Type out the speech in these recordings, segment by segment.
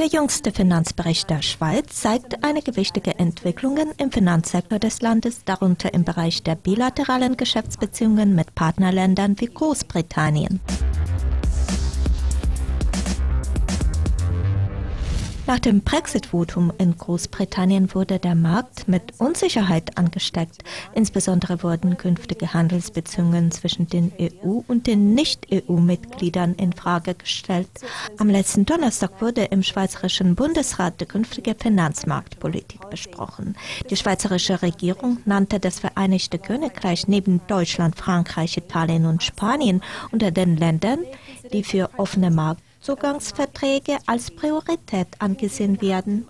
Der jüngste Finanzbericht der Schweiz zeigt einige wichtige Entwicklungen im Finanzsektor des Landes, darunter im Bereich der bilateralen Geschäftsbeziehungen mit Partnerländern wie Großbritannien. Nach dem Brexit-Votum in Großbritannien wurde der Markt mit Unsicherheit angesteckt. Insbesondere wurden künftige Handelsbeziehungen zwischen den EU- und den Nicht-EU-Mitgliedern in Frage gestellt. Am letzten Donnerstag wurde im Schweizerischen Bundesrat die künftige Finanzmarktpolitik besprochen. Die Schweizerische Regierung nannte das Vereinigte Königreich neben Deutschland, Frankreich, Italien und Spanien unter den Ländern, die für offene Marktzugangsverträge als Priorität angesehen werden.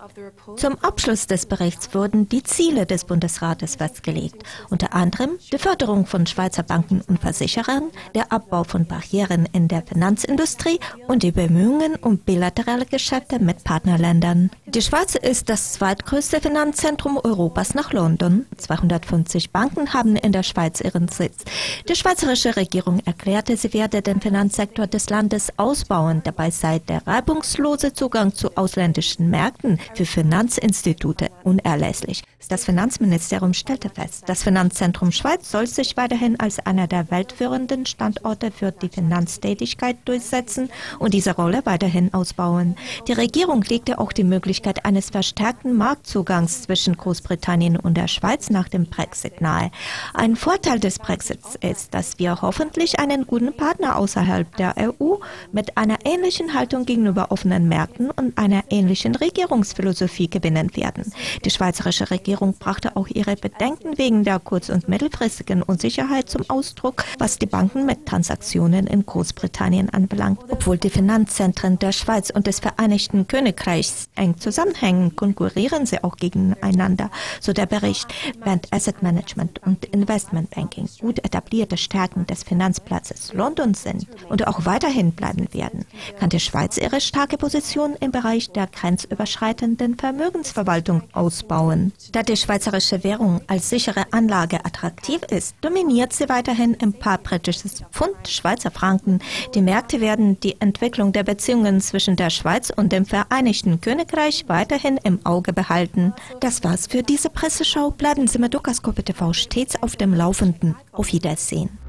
Zum Abschluss des Berichts wurden die Ziele des Bundesrates festgelegt, unter anderem die Förderung von Schweizer Banken und Versicherern, der Abbau von Barrieren in der Finanzindustrie und die Bemühungen um bilaterale Geschäfte mit Partnerländern. Die Schweiz ist das zweitgrößte Finanzzentrum Europas nach London. 250 Banken haben in der Schweiz ihren Sitz. Die schweizerische Regierung erklärte, sie werde den Finanzsektor des Landes ausbauen. Dabei sei der reibungslose Zugang zu ausländischen Märkten für Finanzinstitute unerlässlich. Das Finanzministerium stellte fest, das Finanzzentrum Schweiz soll sich weiterhin als einer der weltführenden Standorte für die Finanztätigkeit durchsetzen und diese Rolle weiterhin ausbauen. Die Regierung legte auch die Möglichkeit eines verstärkten Marktzugangs zwischen Großbritannien und der Schweiz nach dem Brexit nahe. Ein Vorteil des Brexits ist, dass wir hoffentlich einen guten Partner außerhalb der EU mit einer ähnlichen Haltung gegenüber offenen Märkten und einer ähnlichen Regierungsphilosophie gewinnen werden. Die schweizerische Regierung brachte auch ihre Bedenken wegen der kurz- und mittelfristigen Unsicherheit zum Ausdruck, was die Banken mit Transaktionen in Großbritannien anbelangt. Obwohl die Finanzzentren der Schweiz und des Vereinigten Königreichs eng zusammenhängen, konkurrieren sie auch gegeneinander, so der Bericht. Während Asset Management und Investment Banking gut etablierte Stärken des Finanzplatzes London sind und auch weiterhin bleiben werden, kann die Schweiz ihre starke Position im Bereich der grenzüberschreitenden Vermögensverwaltung ausbauen. Da die schweizerische Währung als sichere Anlage attraktiv ist, dominiert sie weiterhin im Paar britisches Pfund, Schweizer Franken. Die Märkte werden die Entwicklung der Beziehungen zwischen der Schweiz und dem Vereinigten Königreich weiterhin im Auge behalten. Das war's für diese Presseschau. Bleiben Sie mit Dukascopy TV stets auf dem Laufenden. Auf Wiedersehen.